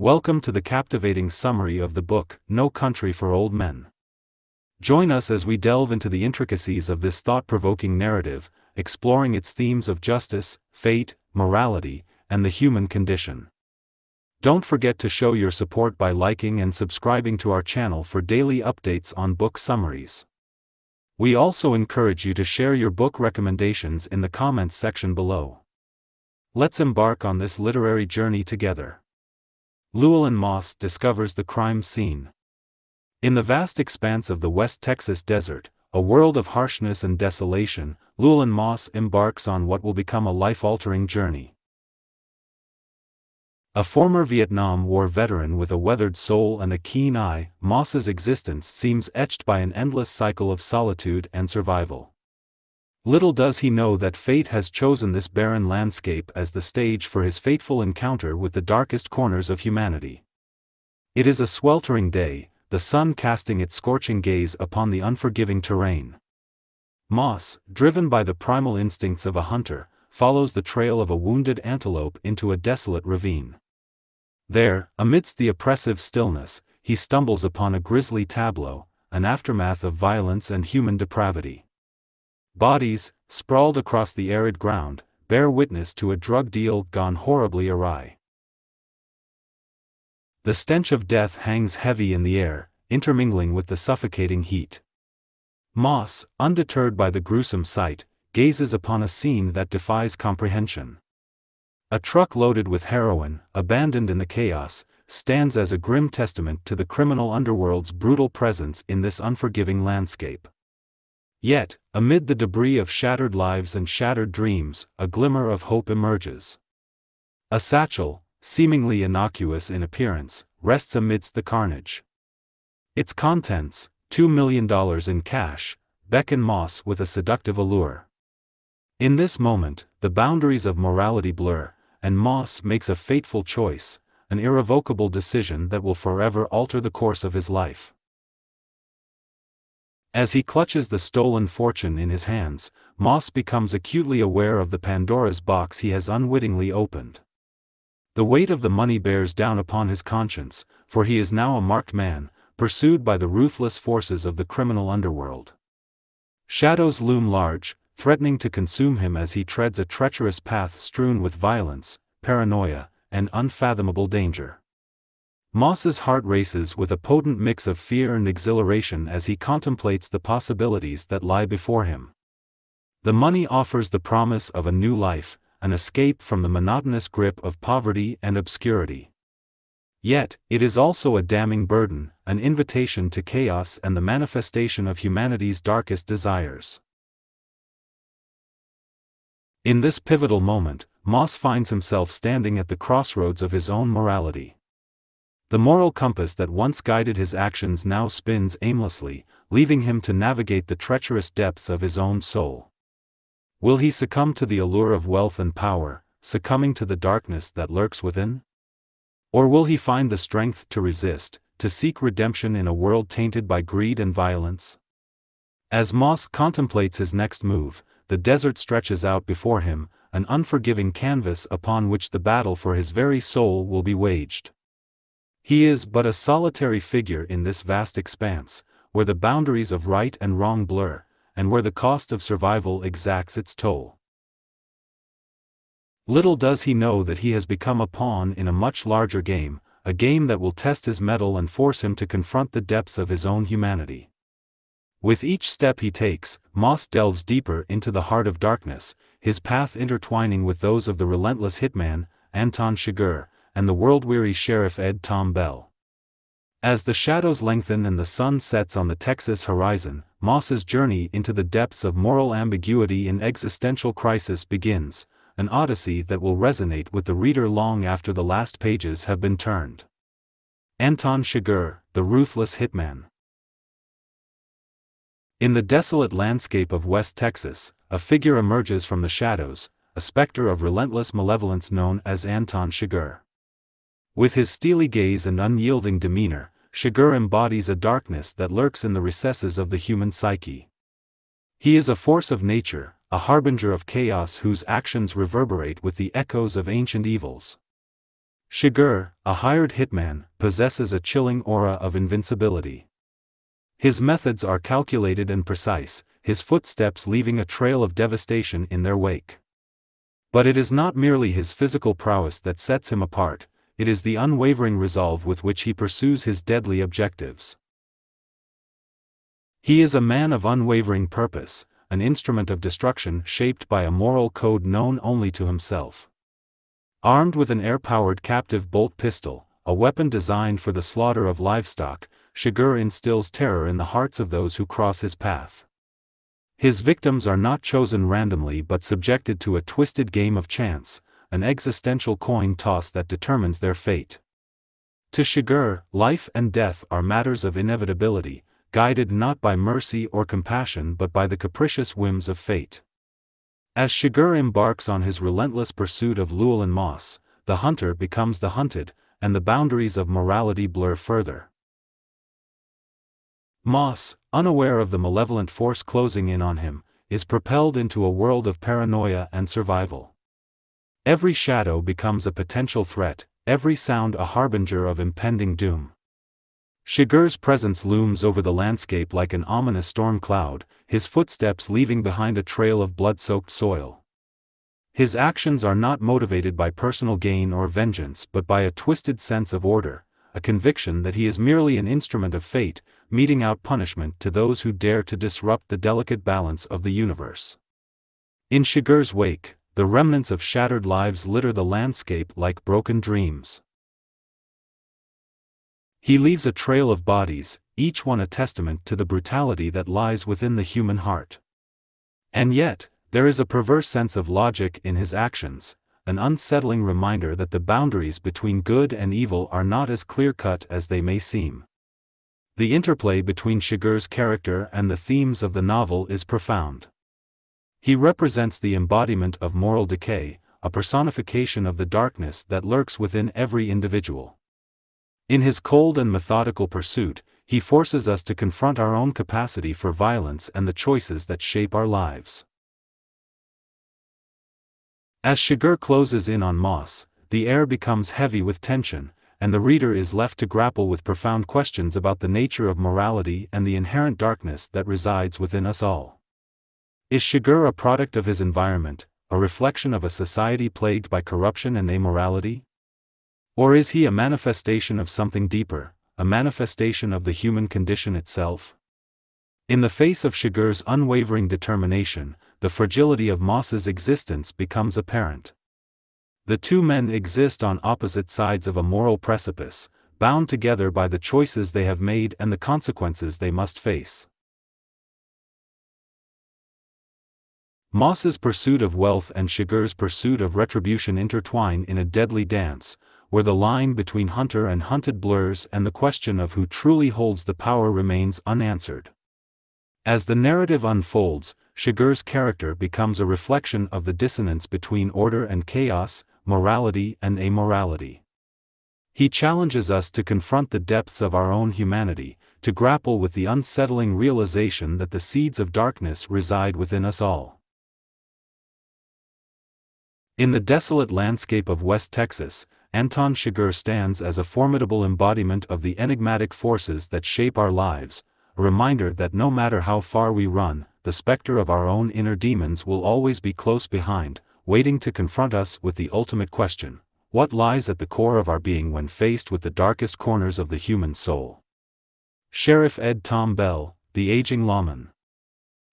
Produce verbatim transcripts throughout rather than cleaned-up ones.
Welcome to the captivating summary of the book, No Country for Old Men. Join us as we delve into the intricacies of this thought-provoking narrative, exploring its themes of justice, fate, morality, and the human condition. Don't forget to show your support by liking and subscribing to our channel for daily updates on book summaries. We also encourage you to share your book recommendations in the comments section below. Let's embark on this literary journey together. Llewelyn Moss discovers the crime scene. In the vast expanse of the West Texas desert, a world of harshness and desolation, Llewelyn Moss embarks on what will become a life-altering journey. A former Vietnam War veteran with a weathered soul and a keen eye, Moss's existence seems etched by an endless cycle of solitude and survival. Little does he know that fate has chosen this barren landscape as the stage for his fateful encounter with the darkest corners of humanity. It is a sweltering day, the sun casting its scorching gaze upon the unforgiving terrain. Moss, driven by the primal instincts of a hunter, follows the trail of a wounded antelope into a desolate ravine. There, amidst the oppressive stillness, he stumbles upon a grisly tableau, an aftermath of violence and human depravity. Bodies, sprawled across the arid ground, bear witness to a drug deal gone horribly awry. The stench of death hangs heavy in the air, intermingling with the suffocating heat. Moss, undeterred by the gruesome sight, gazes upon a scene that defies comprehension. A truck loaded with heroin, abandoned in the chaos, stands as a grim testament to the criminal underworld's brutal presence in this unforgiving landscape. Yet, amid the debris of shattered lives and shattered dreams, a glimmer of hope emerges. A satchel, seemingly innocuous in appearance, rests amidst the carnage. Its contents, two million dollars in cash, beckon Moss with a seductive allure. In this moment, the boundaries of morality blur, and Moss makes a fateful choice, an irrevocable decision that will forever alter the course of his life. As he clutches the stolen fortune in his hands, Moss becomes acutely aware of the Pandora's box he has unwittingly opened. The weight of the money bears down upon his conscience, for he is now a marked man, pursued by the ruthless forces of the criminal underworld. Shadows loom large, threatening to consume him as he treads a treacherous path strewn with violence, paranoia, and unfathomable danger. Moss's heart races with a potent mix of fear and exhilaration as he contemplates the possibilities that lie before him. The money offers the promise of a new life, an escape from the monotonous grip of poverty and obscurity. Yet, it is also a damning burden, an invitation to chaos and the manifestation of humanity's darkest desires. In this pivotal moment, Moss finds himself standing at the crossroads of his own morality. The moral compass that once guided his actions now spins aimlessly, leaving him to navigate the treacherous depths of his own soul. Will he succumb to the allure of wealth and power, succumbing to the darkness that lurks within? Or will he find the strength to resist, to seek redemption in a world tainted by greed and violence? As Moss contemplates his next move, the desert stretches out before him, an unforgiving canvas upon which the battle for his very soul will be waged. He is but a solitary figure in this vast expanse, where the boundaries of right and wrong blur, and where the cost of survival exacts its toll. Little does he know that he has become a pawn in a much larger game, a game that will test his mettle and force him to confront the depths of his own humanity. With each step he takes, Moss delves deeper into the heart of darkness, his path intertwining with those of the relentless hitman, Anton Chigurh, and the world-weary Sheriff Ed Tom Bell. As the shadows lengthen and the sun sets on the Texas horizon, Moss's journey into the depths of moral ambiguity and existential crisis begins, an odyssey that will resonate with the reader long after the last pages have been turned. Anton Chigurh, the ruthless hitman. In the desolate landscape of West Texas, a figure emerges from the shadows, a specter of relentless malevolence known as Anton Chigurh. With his steely gaze and unyielding demeanor, Chigurh embodies a darkness that lurks in the recesses of the human psyche. He is a force of nature, a harbinger of chaos whose actions reverberate with the echoes of ancient evils. Chigurh, a hired hitman, possesses a chilling aura of invincibility. His methods are calculated and precise, his footsteps leaving a trail of devastation in their wake. But it is not merely his physical prowess that sets him apart, it is the unwavering resolve with which he pursues his deadly objectives. He is a man of unwavering purpose, an instrument of destruction shaped by a moral code known only to himself. Armed with an air-powered captive bolt pistol, a weapon designed for the slaughter of livestock, Chigurh instills terror in the hearts of those who cross his path. His victims are not chosen randomly but subjected to a twisted game of chance, an existential coin toss that determines their fate. To Chigurh, life and death are matters of inevitability, guided not by mercy or compassion but by the capricious whims of fate. As Chigurh embarks on his relentless pursuit of Llewelyn Moss, the hunter becomes the hunted, and the boundaries of morality blur further. Moss, unaware of the malevolent force closing in on him, is propelled into a world of paranoia and survival. Every shadow becomes a potential threat, every sound a harbinger of impending doom. Chigurh's presence looms over the landscape like an ominous storm cloud, his footsteps leaving behind a trail of blood-soaked soil. His actions are not motivated by personal gain or vengeance but by a twisted sense of order, a conviction that he is merely an instrument of fate, meting out punishment to those who dare to disrupt the delicate balance of the universe. In Chigurh's wake, the remnants of shattered lives litter the landscape like broken dreams. He leaves a trail of bodies, each one a testament to the brutality that lies within the human heart. And yet, there is a perverse sense of logic in his actions, an unsettling reminder that the boundaries between good and evil are not as clear-cut as they may seem. The interplay between Chigurh's character and the themes of the novel is profound. He represents the embodiment of moral decay, a personification of the darkness that lurks within every individual. In his cold and methodical pursuit, he forces us to confront our own capacity for violence and the choices that shape our lives. As Chigurh closes in on Moss, the air becomes heavy with tension, and the reader is left to grapple with profound questions about the nature of morality and the inherent darkness that resides within us all. Is Chigurh a product of his environment, a reflection of a society plagued by corruption and amorality? Or is he a manifestation of something deeper, a manifestation of the human condition itself? In the face of Chigurh's unwavering determination, the fragility of Moss's existence becomes apparent. The two men exist on opposite sides of a moral precipice, bound together by the choices they have made and the consequences they must face. Moss's pursuit of wealth and Chigurh's pursuit of retribution intertwine in a deadly dance, where the line between hunter and hunted blurs and the question of who truly holds the power remains unanswered. As the narrative unfolds, Chigurh's character becomes a reflection of the dissonance between order and chaos, morality and amorality. He challenges us to confront the depths of our own humanity, to grapple with the unsettling realization that the seeds of darkness reside within us all. In the desolate landscape of West Texas, Anton Chigurh stands as a formidable embodiment of the enigmatic forces that shape our lives, a reminder that no matter how far we run, the specter of our own inner demons will always be close behind, waiting to confront us with the ultimate question: what lies at the core of our being when faced with the darkest corners of the human soul? Sheriff Ed Tom Bell, the aging lawman.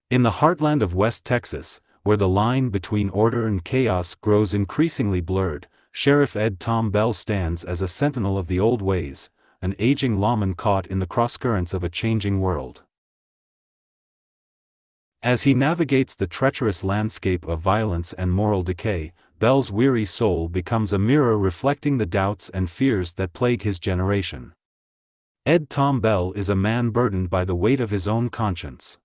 In the heartland of West Texas, where the line between order and chaos grows increasingly blurred, Sheriff Ed Tom Bell stands as a sentinel of the old ways, an aging lawman caught in the crosscurrents of a changing world. As he navigates the treacherous landscape of violence and moral decay, Bell's weary soul becomes a mirror reflecting the doubts and fears that plague his generation. Ed Tom Bell is a man burdened by the weight of his own conscience.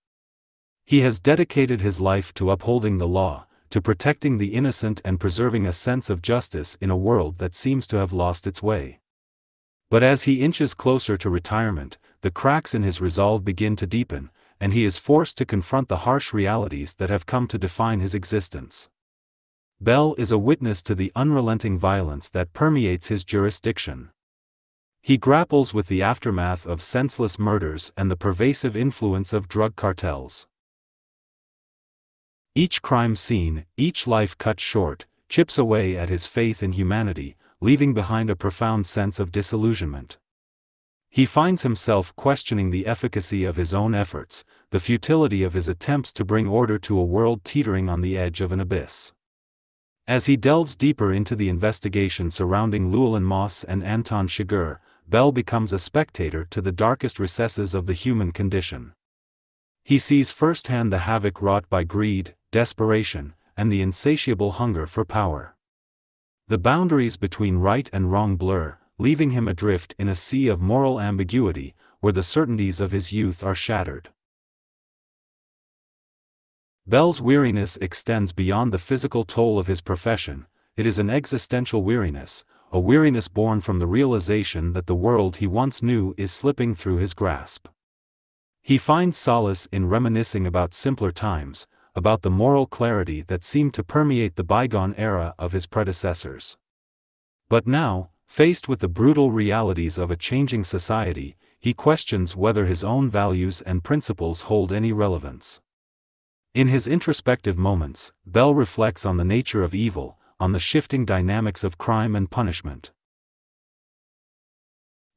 He has dedicated his life to upholding the law, to protecting the innocent and preserving a sense of justice in a world that seems to have lost its way. But as he inches closer to retirement, the cracks in his resolve begin to deepen, and he is forced to confront the harsh realities that have come to define his existence. Bell is a witness to the unrelenting violence that permeates his jurisdiction. He grapples with the aftermath of senseless murders and the pervasive influence of drug cartels. Each crime scene, each life cut short, chips away at his faith in humanity, leaving behind a profound sense of disillusionment. He finds himself questioning the efficacy of his own efforts, the futility of his attempts to bring order to a world teetering on the edge of an abyss. As he delves deeper into the investigation surrounding Llewelyn Moss and Anton Chigurh, Bell becomes a spectator to the darkest recesses of the human condition. He sees firsthand the havoc wrought by greed, desperation, and the insatiable hunger for power. The boundaries between right and wrong blur, leaving him adrift in a sea of moral ambiguity, where the certainties of his youth are shattered. Bell's weariness extends beyond the physical toll of his profession. It is an existential weariness, a weariness born from the realization that the world he once knew is slipping through his grasp. He finds solace in reminiscing about simpler times, about the moral clarity that seemed to permeate the bygone era of his predecessors. But now, faced with the brutal realities of a changing society, he questions whether his own values and principles hold any relevance. In his introspective moments, Bell reflects on the nature of evil, on the shifting dynamics of crime and punishment.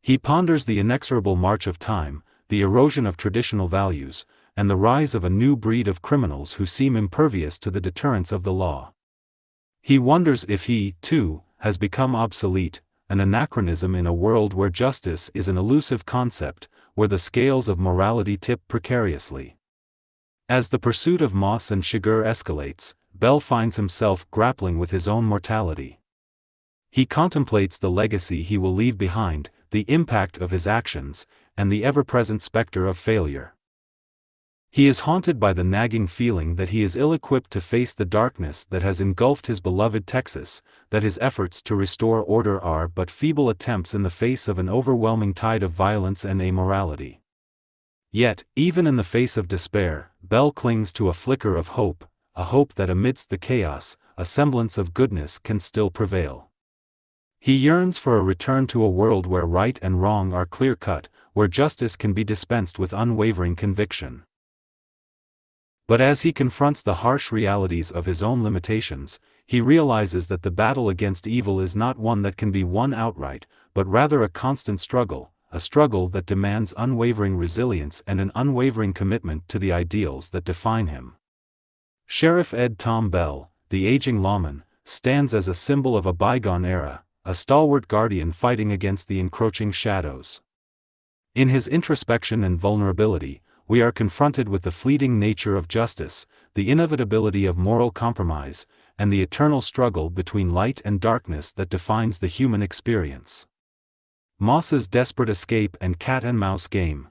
He ponders the inexorable march of time, the erosion of traditional values, and the rise of a new breed of criminals who seem impervious to the deterrence of the law. He wonders if he, too, has become obsolete, an anachronism in a world where justice is an elusive concept, where the scales of morality tip precariously. As the pursuit of Moss and Chigurh escalates, Bell finds himself grappling with his own mortality. He contemplates the legacy he will leave behind, the impact of his actions, and the ever-present specter of failure. He is haunted by the nagging feeling that he is ill-equipped to face the darkness that has engulfed his beloved Texas, that his efforts to restore order are but feeble attempts in the face of an overwhelming tide of violence and amorality. Yet, even in the face of despair, Bell clings to a flicker of hope, a hope that amidst the chaos, a semblance of goodness can still prevail. He yearns for a return to a world where right and wrong are clear-cut, where justice can be dispensed with unwavering conviction. But as he confronts the harsh realities of his own limitations, he realizes that the battle against evil is not one that can be won outright, but rather a constant struggle, a struggle that demands unwavering resilience and an unwavering commitment to the ideals that define him. Sheriff Ed Tom Bell, the aging lawman, stands as a symbol of a bygone era, a stalwart guardian fighting against the encroaching shadows. In his introspection and vulnerability, we are confronted with the fleeting nature of justice, the inevitability of moral compromise, and the eternal struggle between light and darkness that defines the human experience. Moss's desperate escape and cat-and-mouse game.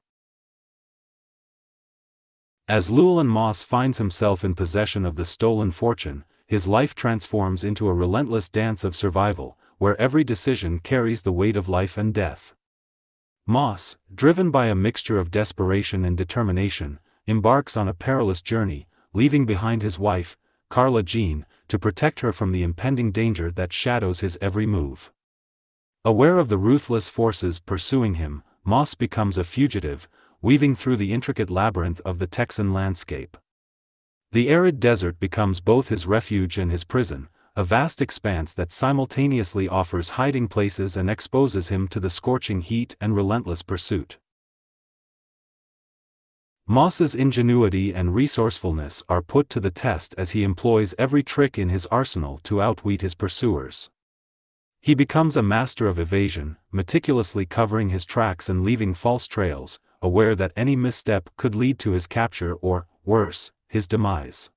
As Llewelyn Moss finds himself in possession of the stolen fortune, his life transforms into a relentless dance of survival, where every decision carries the weight of life and death. Moss, driven by a mixture of desperation and determination, embarks on a perilous journey, leaving behind his wife, Carla Jean, to protect her from the impending danger that shadows his every move. Aware of the ruthless forces pursuing him, Moss becomes a fugitive, weaving through the intricate labyrinth of the Texan landscape. The arid desert becomes both his refuge and his prison, a vast expanse that simultaneously offers hiding places and exposes him to the scorching heat and relentless pursuit. Moss's ingenuity and resourcefulness are put to the test as he employs every trick in his arsenal to outwit his pursuers. He becomes a master of evasion, meticulously covering his tracks and leaving false trails, aware that any misstep could lead to his capture or, worse, his demise.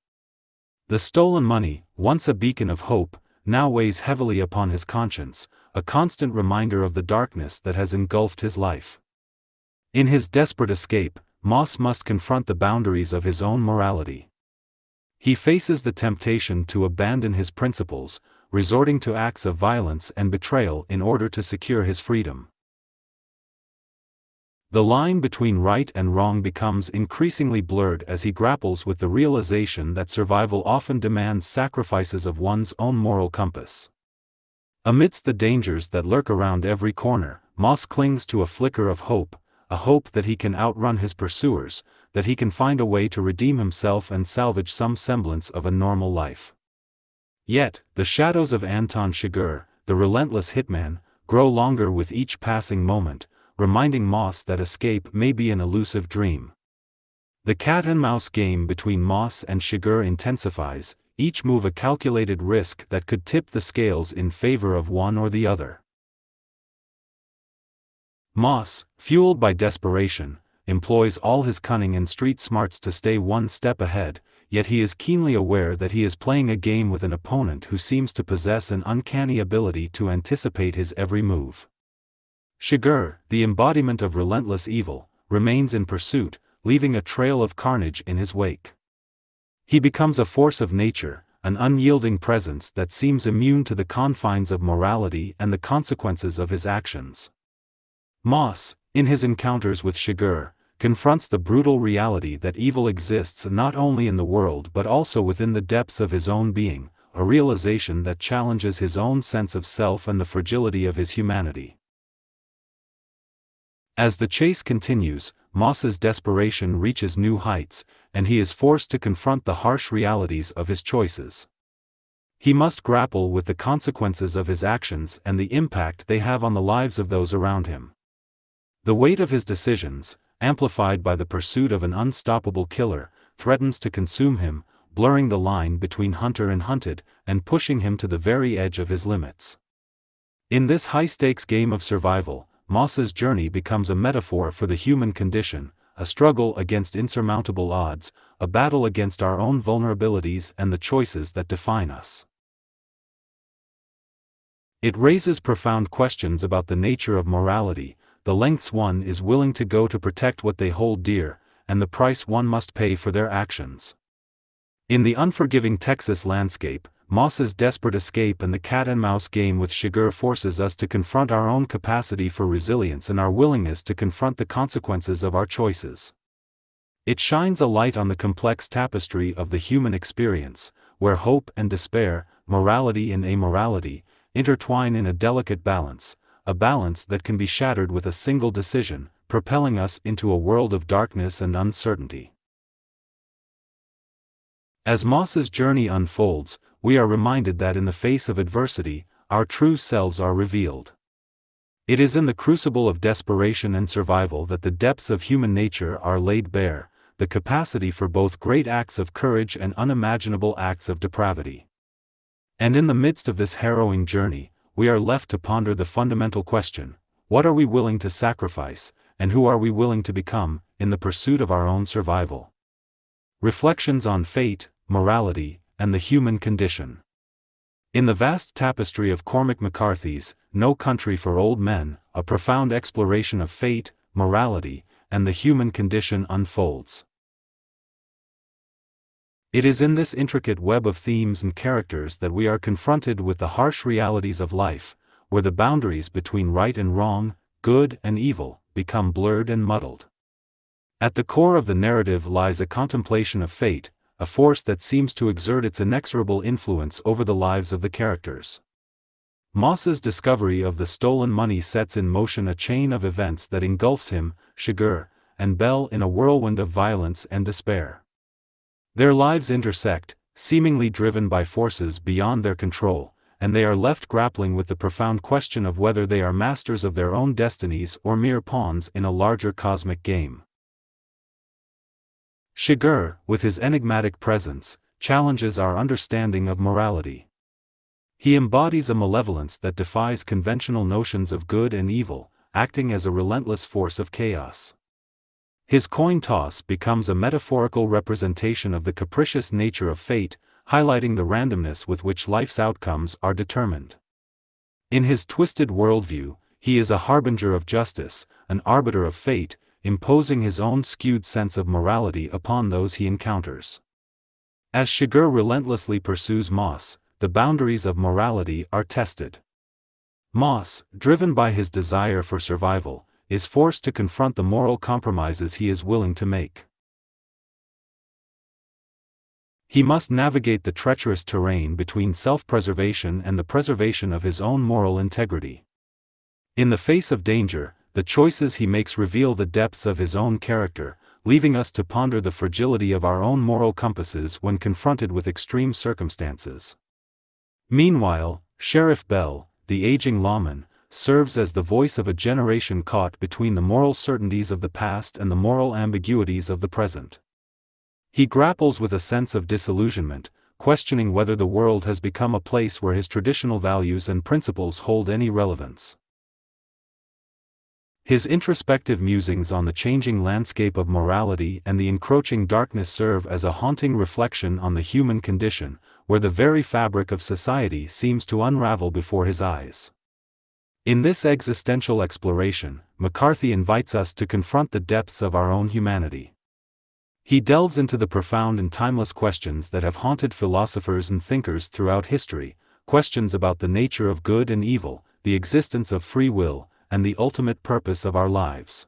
The stolen money, once a beacon of hope, now weighs heavily upon his conscience, a constant reminder of the darkness that has engulfed his life. In his desperate escape, Moss must confront the boundaries of his own morality. He faces the temptation to abandon his principles, resorting to acts of violence and betrayal in order to secure his freedom. The line between right and wrong becomes increasingly blurred as he grapples with the realization that survival often demands sacrifices of one's own moral compass. Amidst the dangers that lurk around every corner, Moss clings to a flicker of hope, a hope that he can outrun his pursuers, that he can find a way to redeem himself and salvage some semblance of a normal life. Yet, the shadows of Anton Chigurh, the relentless hitman, grow longer with each passing moment, reminding Moss that escape may be an elusive dream. The cat-and-mouse game between Moss and Chigurh intensifies, each move a calculated risk that could tip the scales in favor of one or the other. Moss, fueled by desperation, employs all his cunning and street smarts to stay one step ahead, yet he is keenly aware that he is playing a game with an opponent who seems to possess an uncanny ability to anticipate his every move. Chigurh, the embodiment of relentless evil, remains in pursuit, leaving a trail of carnage in his wake. He becomes a force of nature, an unyielding presence that seems immune to the confines of morality and the consequences of his actions. Moss, in his encounters with Chigurh, confronts the brutal reality that evil exists not only in the world but also within the depths of his own being, a realization that challenges his own sense of self and the fragility of his humanity. As the chase continues, Moss's desperation reaches new heights, and he is forced to confront the harsh realities of his choices. He must grapple with the consequences of his actions and the impact they have on the lives of those around him. The weight of his decisions, amplified by the pursuit of an unstoppable killer, threatens to consume him, blurring the line between hunter and hunted, and pushing him to the very edge of his limits. In this high-stakes game of survival, Moss's journey becomes a metaphor for the human condition, a struggle against insurmountable odds, a battle against our own vulnerabilities and the choices that define us. It raises profound questions about the nature of morality, the lengths one is willing to go to protect what they hold dear, and the price one must pay for their actions. In the unforgiving Texas landscape, Moss's desperate escape and the cat-and-mouse game with Chigurh forces us to confront our own capacity for resilience and our willingness to confront the consequences of our choices. It shines a light on the complex tapestry of the human experience, where hope and despair, morality and amorality, intertwine in a delicate balance, a balance that can be shattered with a single decision, propelling us into a world of darkness and uncertainty. As Moss's journey unfolds, we are reminded that in the face of adversity, our true selves are revealed. It is in the crucible of desperation and survival that the depths of human nature are laid bare, the capacity for both great acts of courage and unimaginable acts of depravity. And in the midst of this harrowing journey, we are left to ponder the fundamental question: what are we willing to sacrifice, and who are we willing to become, in the pursuit of our own survival? Reflections on fate, morality, and the human condition. In the vast tapestry of Cormac McCarthy's No Country for Old Men, a profound exploration of fate, morality, and the human condition unfolds. It is in this intricate web of themes and characters that we are confronted with the harsh realities of life, where the boundaries between right and wrong, good and evil, become blurred and muddled. At the core of the narrative lies a contemplation of fate, a force that seems to exert its inexorable influence over the lives of the characters. Moss's discovery of the stolen money sets in motion a chain of events that engulfs him, Chigurh, and Bell in a whirlwind of violence and despair. Their lives intersect, seemingly driven by forces beyond their control, and they are left grappling with the profound question of whether they are masters of their own destinies or mere pawns in a larger cosmic game. Chigurh, with his enigmatic presence, challenges our understanding of morality. He embodies a malevolence that defies conventional notions of good and evil, acting as a relentless force of chaos. His coin toss becomes a metaphorical representation of the capricious nature of fate, highlighting the randomness with which life's outcomes are determined. In his twisted worldview, he is a harbinger of justice, an arbiter of fate, imposing his own skewed sense of morality upon those he encounters. As Chigurh relentlessly pursues Moss, the boundaries of morality are tested. Moss, driven by his desire for survival, is forced to confront the moral compromises he is willing to make. He must navigate the treacherous terrain between self-preservation and the preservation of his own moral integrity. In the face of danger, the choices he makes reveal the depths of his own character, leaving us to ponder the fragility of our own moral compasses when confronted with extreme circumstances. Meanwhile, Sheriff Bell, the aging lawman, serves as the voice of a generation caught between the moral certainties of the past and the moral ambiguities of the present. He grapples with a sense of disillusionment, questioning whether the world has become a place where his traditional values and principles hold any relevance. His introspective musings on the changing landscape of morality and the encroaching darkness serve as a haunting reflection on the human condition, where the very fabric of society seems to unravel before his eyes. In this existential exploration, McCarthy invites us to confront the depths of our own humanity. He delves into the profound and timeless questions that have haunted philosophers and thinkers throughout history, questions about the nature of good and evil, the existence of free will, and the ultimate purpose of our lives.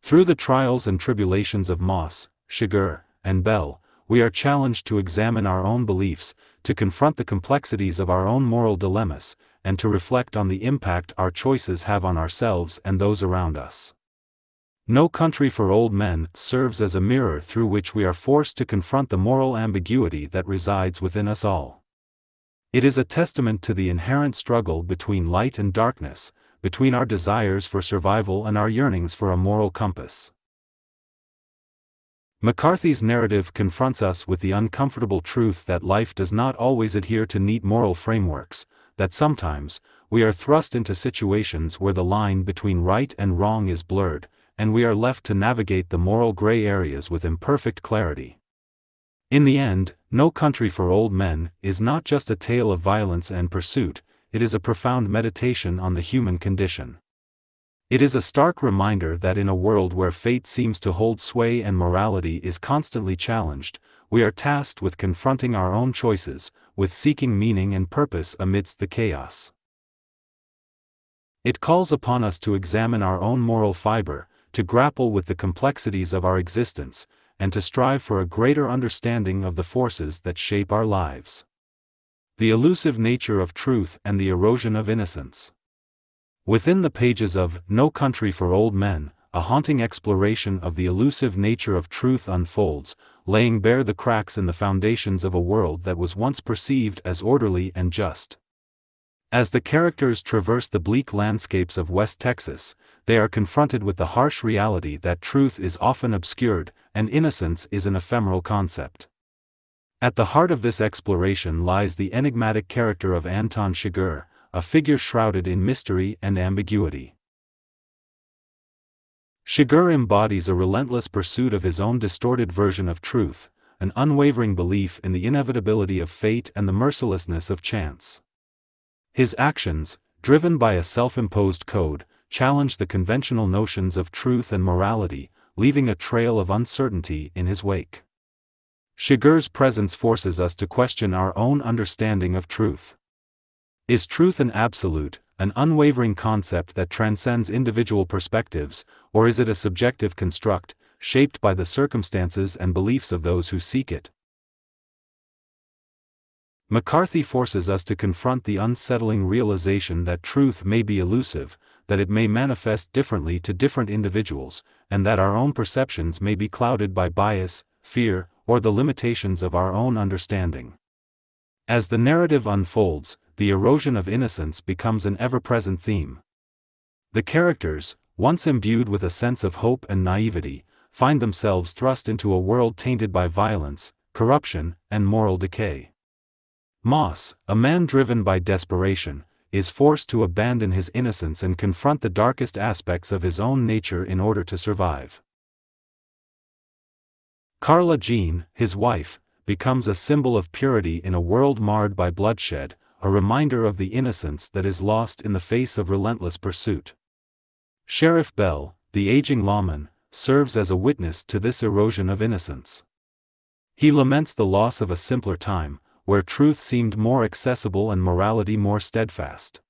Through the trials and tribulations of Moss, Chigurh, and Bell, we are challenged to examine our own beliefs, to confront the complexities of our own moral dilemmas, and to reflect on the impact our choices have on ourselves and those around us. No Country for Old Men serves as a mirror through which we are forced to confront the moral ambiguity that resides within us all. It is a testament to the inherent struggle between light and darkness, between our desires for survival and our yearnings for a moral compass. McCarthy's narrative confronts us with the uncomfortable truth that life does not always adhere to neat moral frameworks, that sometimes, we are thrust into situations where the line between right and wrong is blurred, and we are left to navigate the moral gray areas with imperfect clarity. In the end, No Country for Old Men is not just a tale of violence and pursuit, it is a profound meditation on the human condition. It is a stark reminder that in a world where fate seems to hold sway and morality is constantly challenged, we are tasked with confronting our own choices, with seeking meaning and purpose amidst the chaos. It calls upon us to examine our own moral fiber, to grapple with the complexities of our existence, and to strive for a greater understanding of the forces that shape our lives. The elusive nature of truth and the erosion of innocence. Within the pages of No Country for Old Men, a haunting exploration of the elusive nature of truth unfolds, laying bare the cracks in the foundations of a world that was once perceived as orderly and just. As the characters traverse the bleak landscapes of West Texas, they are confronted with the harsh reality that truth is often obscured, and innocence is an ephemeral concept. At the heart of this exploration lies the enigmatic character of Anton Chigurh, a figure shrouded in mystery and ambiguity. Chigurh embodies a relentless pursuit of his own distorted version of truth, an unwavering belief in the inevitability of fate and the mercilessness of chance. His actions, driven by a self-imposed code, challenge the conventional notions of truth and morality, leaving a trail of uncertainty in his wake. Chigurh's presence forces us to question our own understanding of truth. Is truth an absolute, an unwavering concept that transcends individual perspectives, or is it a subjective construct, shaped by the circumstances and beliefs of those who seek it? McCarthy forces us to confront the unsettling realization that truth may be elusive, that it may manifest differently to different individuals, and that our own perceptions may be clouded by bias, fear, or the limitations of our own understanding. As the narrative unfolds, the erosion of innocence becomes an ever-present theme. The characters, once imbued with a sense of hope and naivety, find themselves thrust into a world tainted by violence, corruption, and moral decay. Moss, a man driven by desperation, is forced to abandon his innocence and confront the darkest aspects of his own nature in order to survive. Carla Jean, his wife, becomes a symbol of purity in a world marred by bloodshed, a reminder of the innocence that is lost in the face of relentless pursuit. Sheriff Bell, the aging lawman, serves as a witness to this erosion of innocence. He laments the loss of a simpler time, where truth seemed more accessible and morality more steadfast.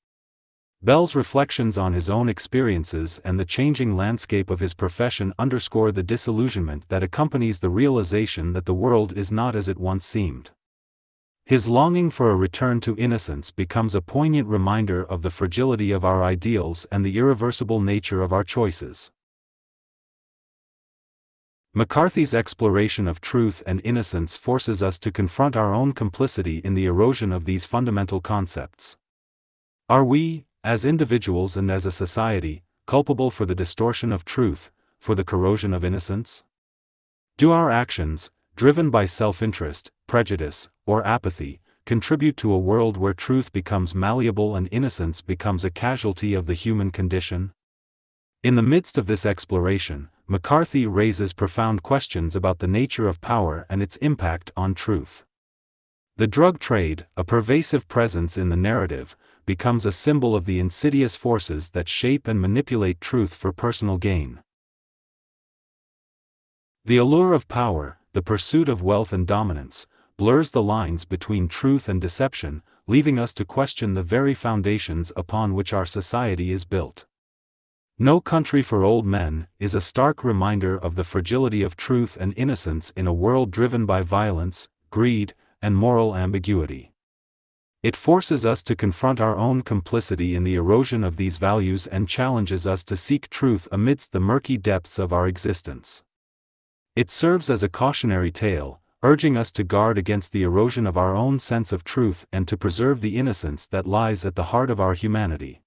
Bell's reflections on his own experiences and the changing landscape of his profession underscore the disillusionment that accompanies the realization that the world is not as it once seemed. His longing for a return to innocence becomes a poignant reminder of the fragility of our ideals and the irreversible nature of our choices. McCarthy's exploration of truth and innocence forces us to confront our own complicity in the erosion of these fundamental concepts. Are we, as individuals and as a society, culpable for the distortion of truth, for the corrosion of innocence? Do our actions, driven by self-interest, prejudice, or apathy, contribute to a world where truth becomes malleable and innocence becomes a casualty of the human condition? In the midst of this exploration, McCarthy raises profound questions about the nature of power and its impact on truth. The drug trade, a pervasive presence in the narrative, becomes a symbol of the insidious forces that shape and manipulate truth for personal gain. The allure of power, the pursuit of wealth and dominance, blurs the lines between truth and deception, leaving us to question the very foundations upon which our society is built. No Country for Old Men is a stark reminder of the fragility of truth and innocence in a world driven by violence, greed, and moral ambiguity. It forces us to confront our own complicity in the erosion of these values and challenges us to seek truth amidst the murky depths of our existence. It serves as a cautionary tale, urging us to guard against the erosion of our own sense of truth and to preserve the innocence that lies at the heart of our humanity.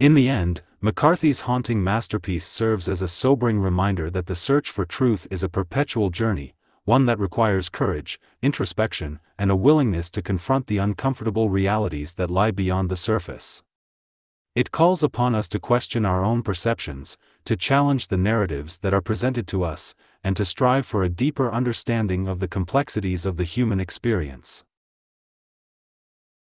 In the end, McCarthy's haunting masterpiece serves as a sobering reminder that the search for truth is a perpetual journey, one that requires courage, introspection, and a willingness to confront the uncomfortable realities that lie beyond the surface. It calls upon us to question our own perceptions, to challenge the narratives that are presented to us, and to strive for a deeper understanding of the complexities of the human experience.